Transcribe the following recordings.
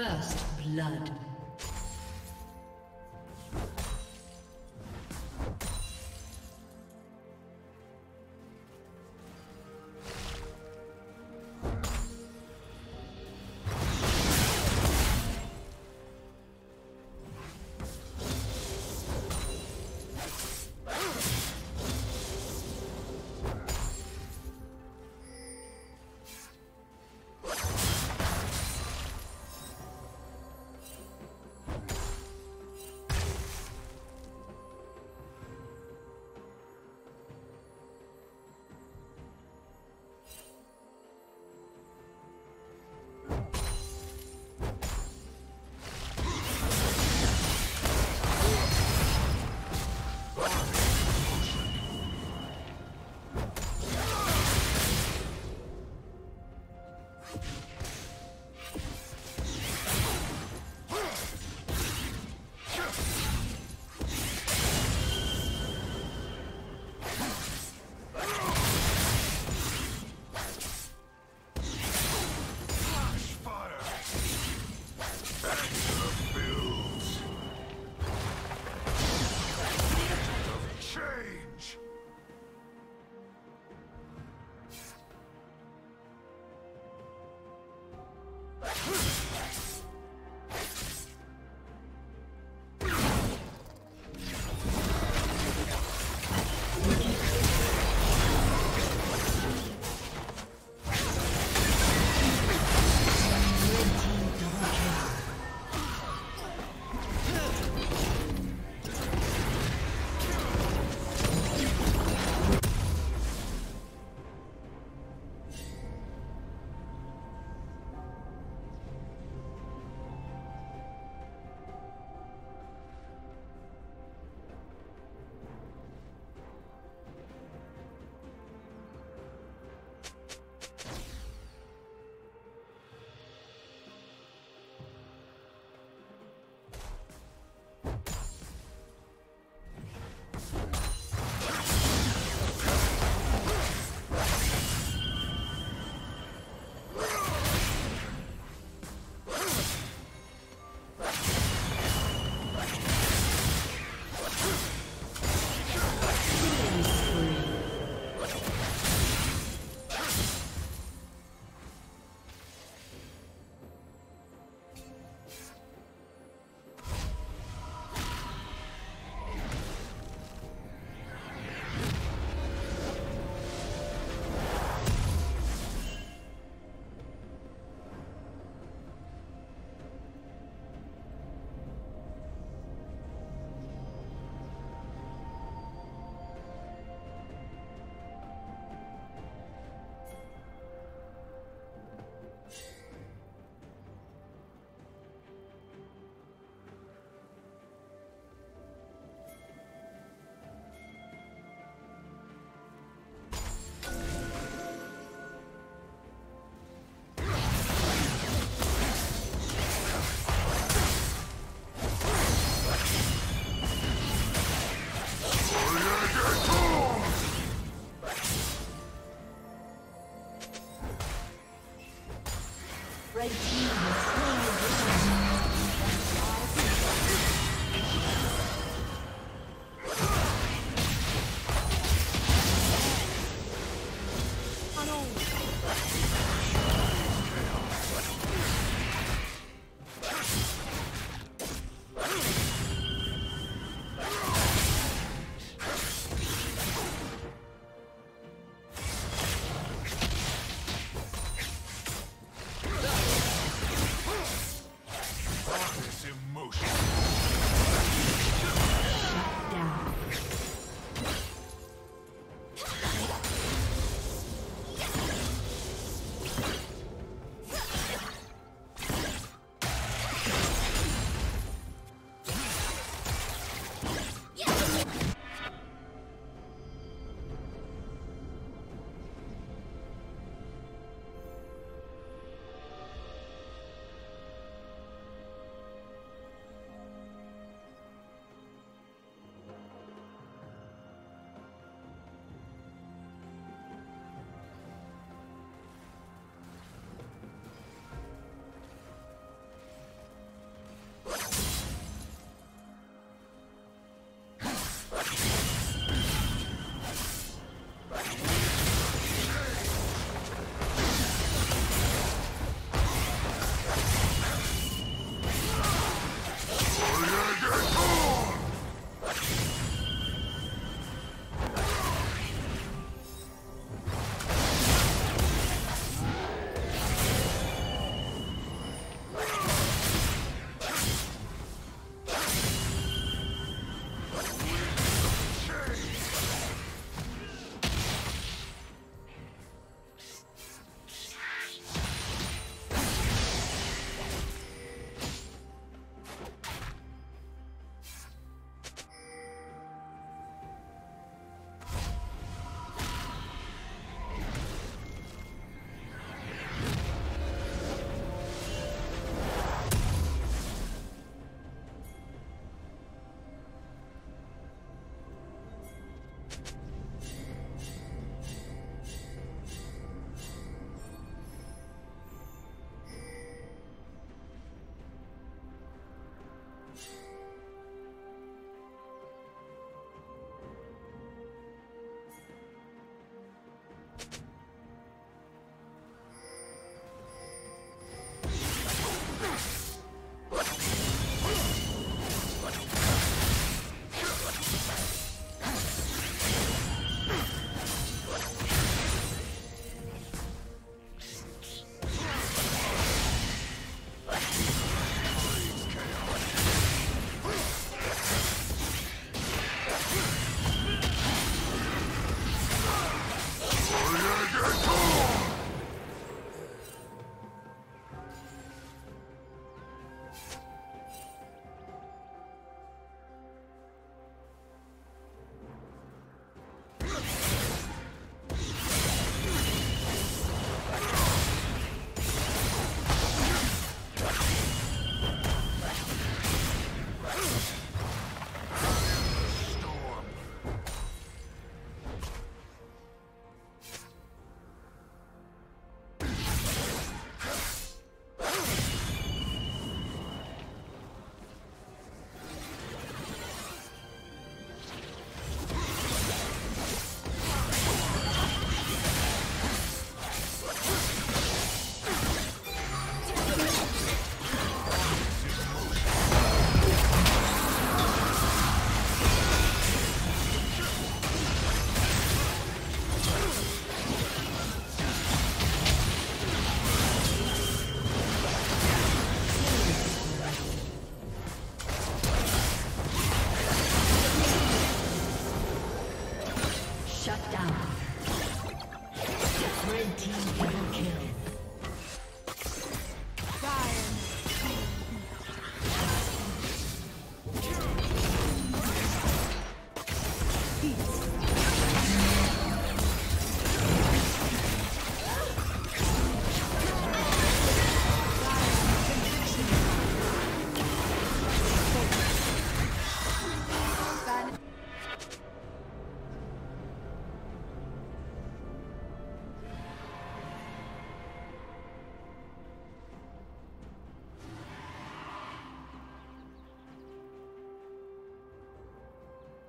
First blood.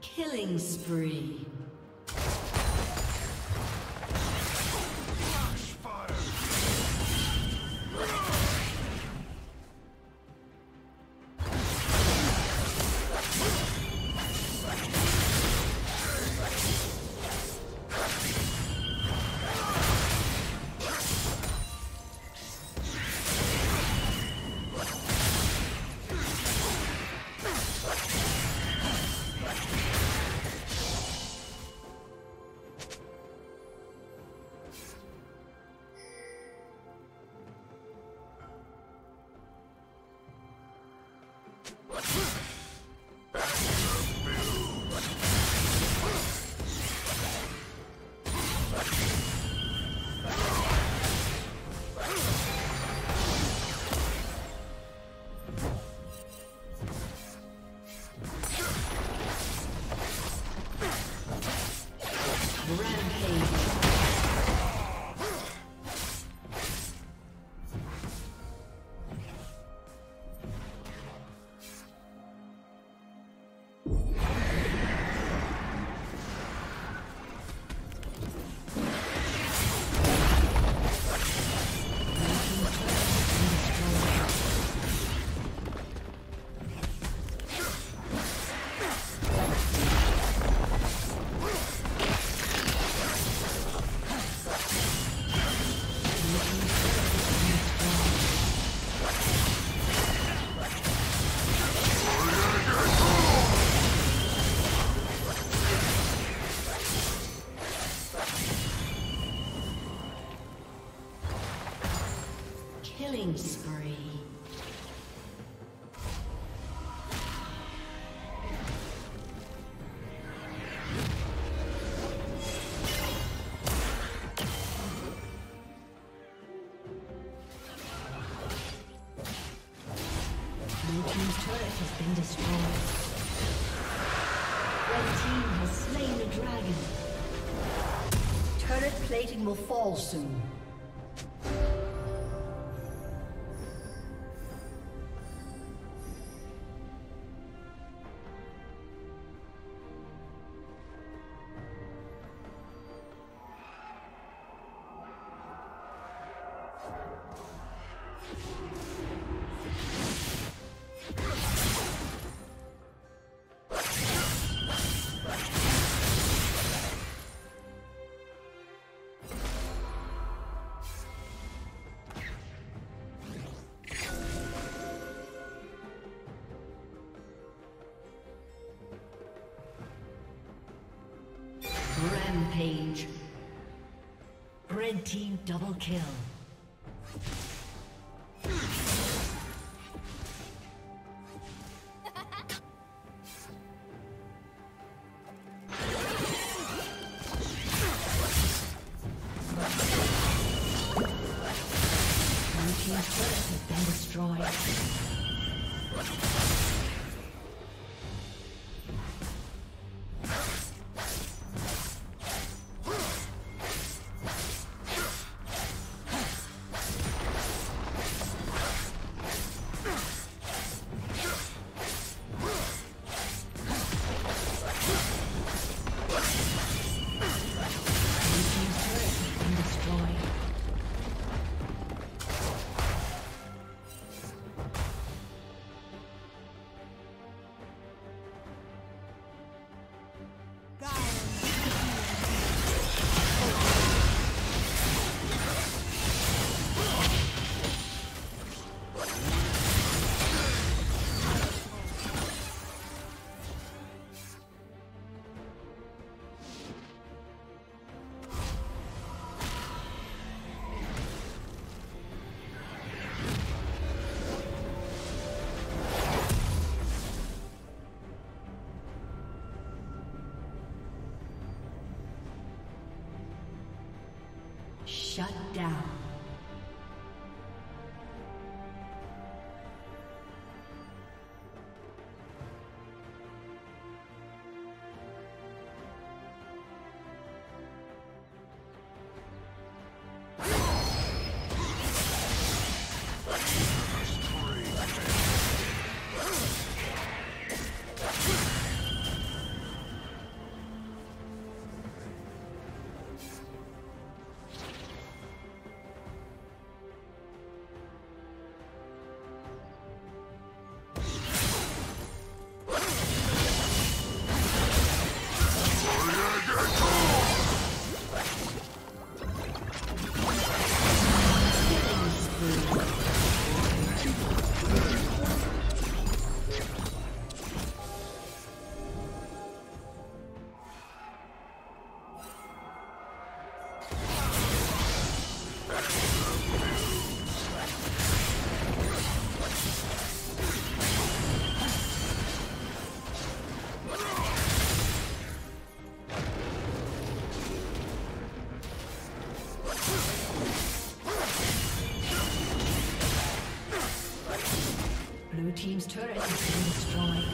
Killing spree. Plating will fall soon. Rampage. Red team double kill. Shut down. turret has been destroyed.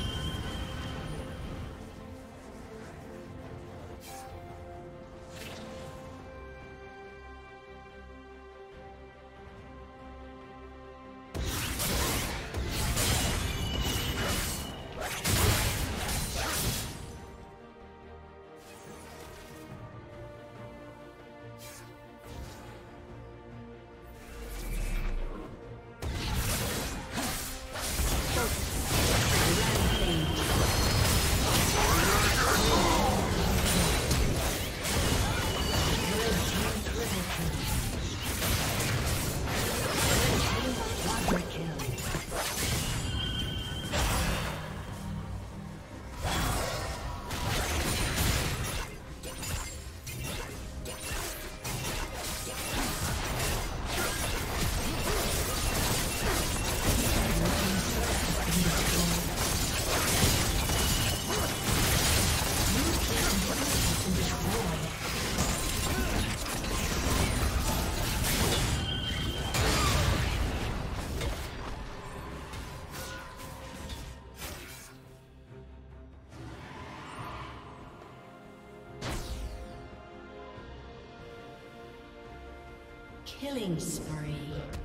Killing spree.